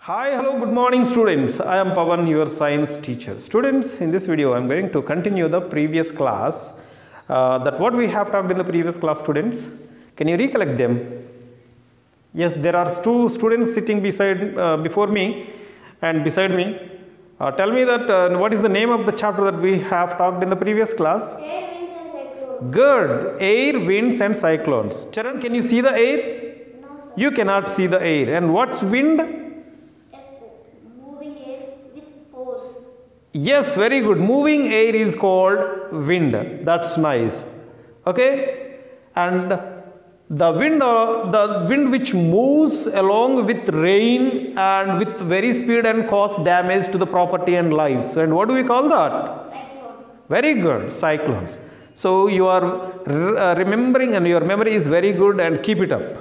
Hi, hello, good morning students. I am Pavan, your science teacher. Students, in this video I am going to continue the previous class. That what we have talked in the previous class, students. Can you recollect them? Yes, there are two students sitting beside before me and beside me. Tell me that what is the name of the chapter that we have talked in the previous class? Good. Air, winds and cyclones. Charan, can you see the air? No, sir. You cannot see the air. And what's wind? Moving air with force. Yes, very good. Moving air is called wind. That's nice. Okay. And the wind which moves along with rain and with very speed and cause damage to the property and lives. And what do we call that? Cyclone. Very good. Cyclones. So you are remembering and your memory is very good, and keep it up.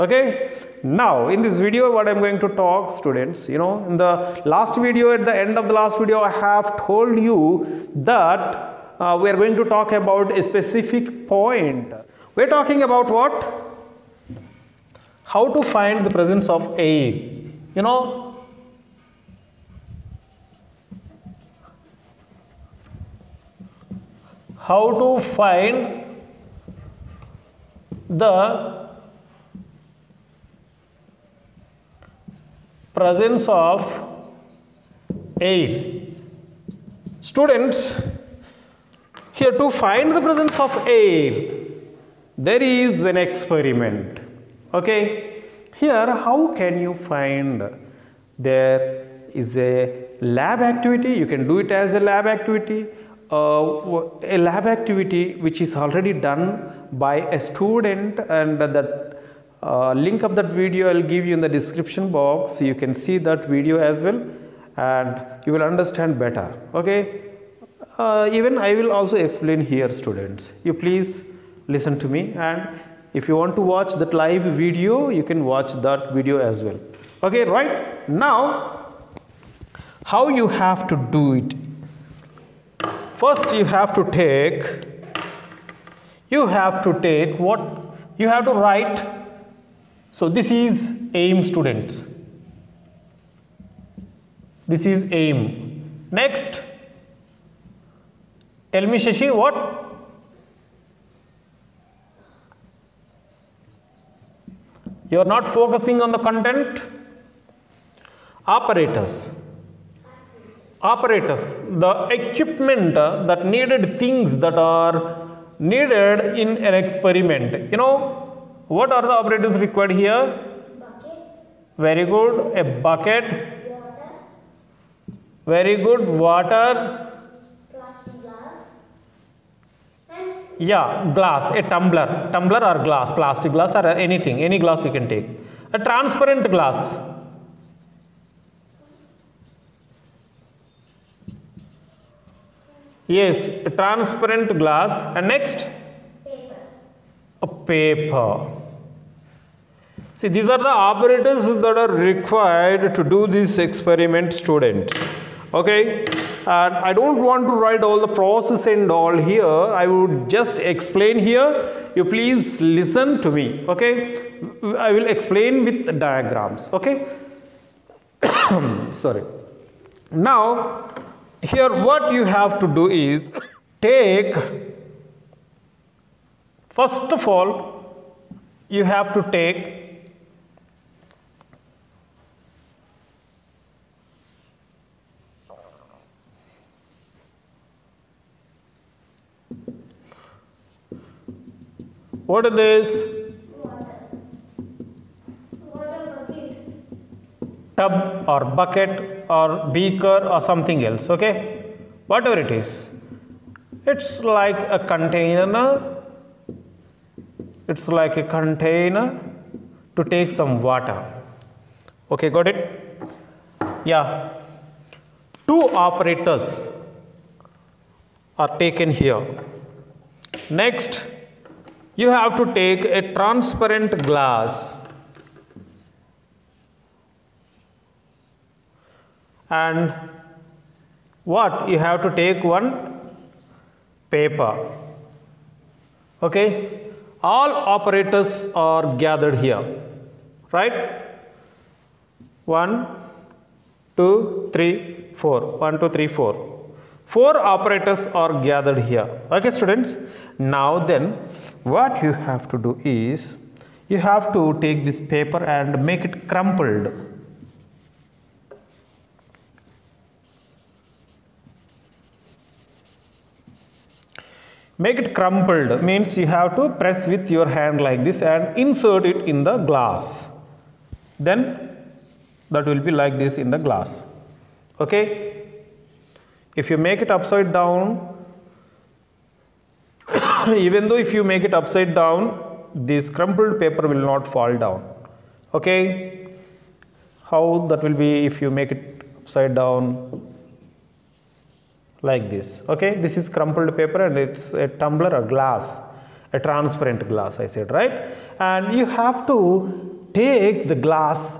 Okay. Now in this video what I am going to talk, students, you know, in the last video, at the end of the last video I have told you that we are going to talk about a specific point. We are talking about what? How to find the presence of air. You know, how to find the presence of air. Students, here to find the presence of air, there is an experiment. Okay, here how can you find? There is a lab activity. You can do it as a lab activity. A lab activity which is already done by a student, and that link of that video I will give you in the description box. You can see that video as well and you will understand better. Okay, even I will also explain here, students. You please listen to me, and if you want to watch that live video you can watch that video as well. Okay, right. Now how you have to do it? First you have to take what you have to write. So this is aim, students. This is aim. Next, tell me, Shashi, what? You are not focusing on the content. Apparatus, the equipment that needed, things that are needed in an experiment. You know, what are the apparatus required here? Bucket. Very good, a bucket. Water. Very good, water. Plastic glass. And yeah, glass, a tumbler. Tumbler or glass, plastic glass or anything, any glass you can take. A transparent glass. Yes, a transparent glass. And next, paper. A paper. See, these are the apparatus that are required to do this experiment, students. Okay, and I don't want to write all the process and all here. I would just explain here. You please listen to me. Okay, I will explain with diagrams. Okay. Sorry. Now, here what you have to do is take, first of all you have to take what is this? Tub or bucket or beaker or something else. Okay, whatever it is, it's like a container. It's like a container to take some water. Okay, got it? Yeah, two operators are taken here. Next, you have to take a transparent glass. And what? You have to take one paper. Okay, all operators are gathered here, right? 1, 2, 3, 4. 1, 2, 3, 4. 4 operators are gathered here. Okay, students. Now then, what you have to do is, you have to take this paper and make it crumpled. Make it crumpled means you have to press with your hand like this and insert it in the glass. Then that will be like this in the glass. Okay? If you make it upside down, even though if you make it upside down, this crumpled paper will not fall down. Okay? How that will be if you make it upside down? Like this. Okay, this is crumpled paper and it's a tumbler or glass, a transparent glass, I said, right? And you have to take the glass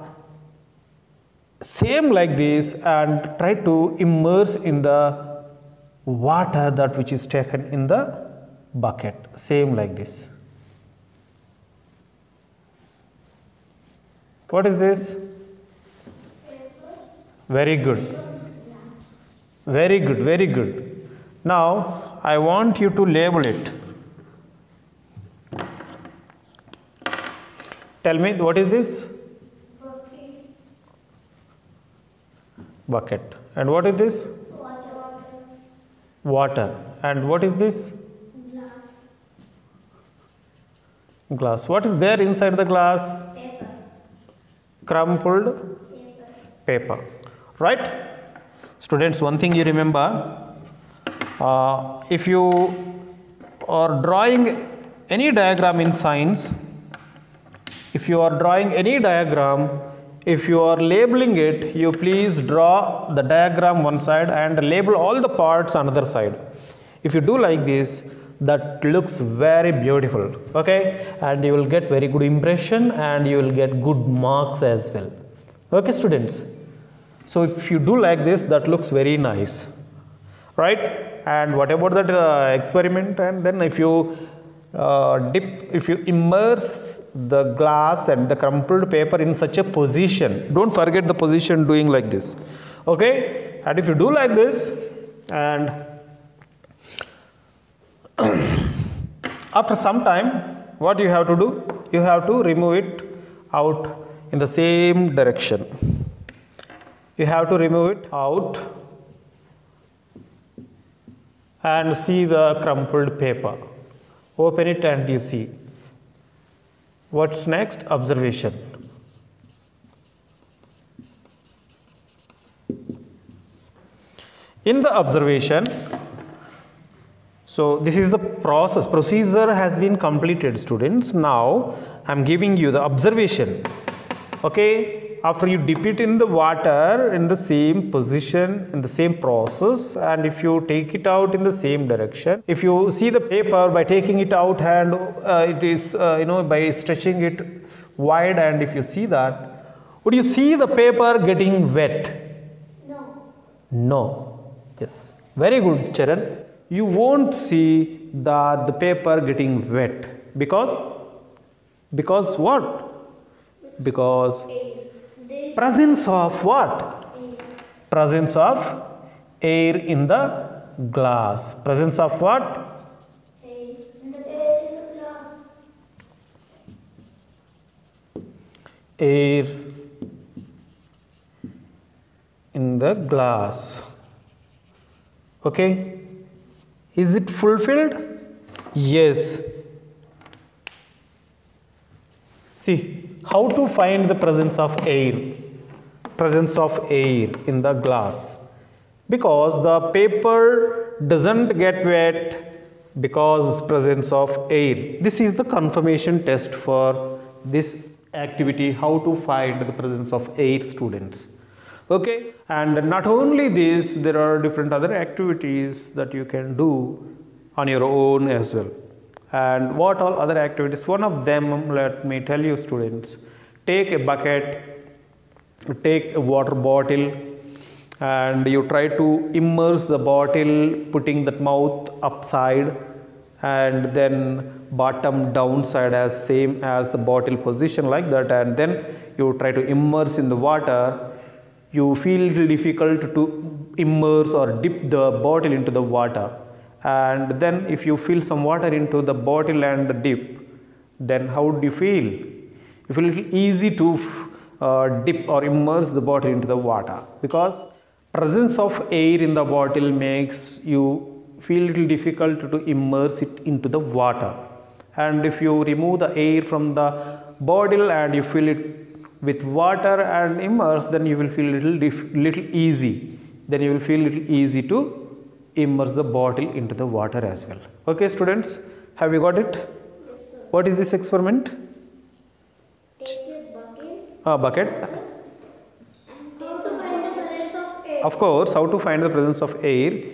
same like this and try to immerse in the water that which is taken in the bucket, same like this. What is this? Very good. Very good, very good. Now, I want you to label it. Tell me, what is this? Bucket. Bucket. And what is this? Water. Water. And what is this? Glass. Glass. What is there inside the glass? Paper. Crumpled? Paper. Paper. Right? Students, one thing you remember, if you are drawing any diagram in science, if you are labeling it, you please draw the diagram one side and label all the parts another side. If you do like this, that looks very beautiful, okay? And you will get very good impression and you will get good marks as well. Okay, students? So if you do like this, that looks very nice, right? And what about that experiment? And then if you immerse the glass and the crumpled paper in such a position, don't forget the position doing like this, okay? And if you do like this, and after some time, what you have to do? You have to remove it out in the same direction. You have to remove it out and see the crumpled paper. Open it and you see. What's next? Observation. In the observation, so this is the process. Procedure has been completed, students. Now I'm giving you the observation. Okay? After you dip it in the water in the same position, in the same process, and if you take it out in the same direction, if you see the paper by taking it out and it is, by stretching it wide, and if you see that, would you see the paper getting wet? No. No. Yes. Very good, Charan. You won't see that the paper getting wet. Because what? Because presence of what? Air. Presence of air in the glass. Presence of what? Air in the glass. Air in the glass. Okay. Is it fulfilled? Yes. See. How to find the presence of air? Presence of air in the glass. Because the paper doesn't get wet because presence of air. This is the confirmation test for this activity. How to find the presence of air, students. Okay. And not only this, there are different other activities that you can do on your own as well. And what all other activities? One of them, let me tell you, students. Take a bucket, take a water bottle, and you try to immerse the bottle, putting that mouth upside, and then bottom downside as same as the bottle position like that, and then you try to immerse in the water. You feel difficult to immerse or dip the bottle into the water, and then if you fill some water into the bottle and dip, then how do you feel? You feel little easy to dip or immerse the bottle into the water, because presence of air in the bottle makes you feel little difficult to immerse it into the water. And if you remove the air from the bottle and you fill it with water and immerse, then you will feel little easy. Then you will feel little easy to immerse the bottle into the water as well. Okay students, have you got it? Yes, sir. What is this experiment? Take a bucket. Bucket. Of course, how to find the presence of air,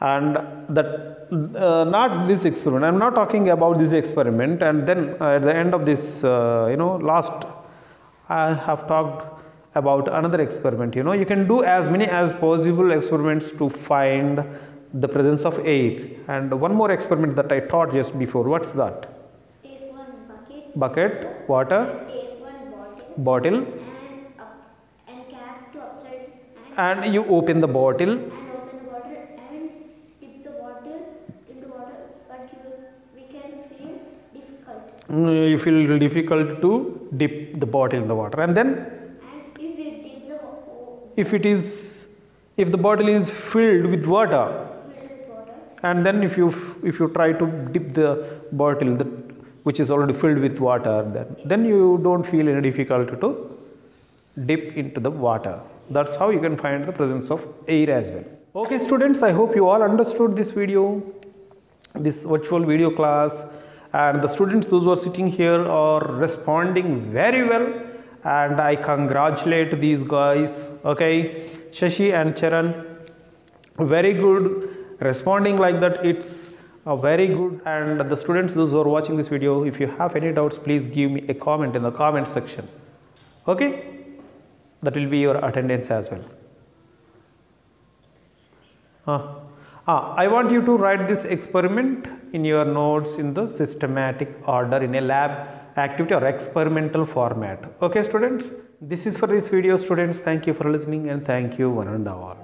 and that not this experiment. I am not talking about this experiment. And then at the end of this, last I have talked about another experiment. You know, you can do as many as possible experiments to find the presence of air. And one more experiment that I taught just before. What's that? Take one bucket. Bucket, water. Take one bottle. Bottle. And you open the bottle. And open the bottle and dip the bottle into water, but we can feel difficult. You feel difficult to dip the bottle in the water, and then. And if we dip the bottle. If the bottle is filled with water. And then if you try to dip the bottle which is already filled with water, then you don't feel any difficulty to dip into the water. That's how you can find the presence of air as well. Okay students, I hope you all understood this video, this virtual video class, and the students those who are sitting here are responding very well, and I congratulate these guys. Okay, Shashi and Charan, very good responding like that. It's very good. And the students those who are watching this video, if you have any doubts, please give me a comment in the comment section. Okay. That will be your attendance as well. I want you to write this experiment in your notes in the systematic order in a lab activity or experimental format. Okay students, this is for this video students. Thank you for listening, and thank you one and all.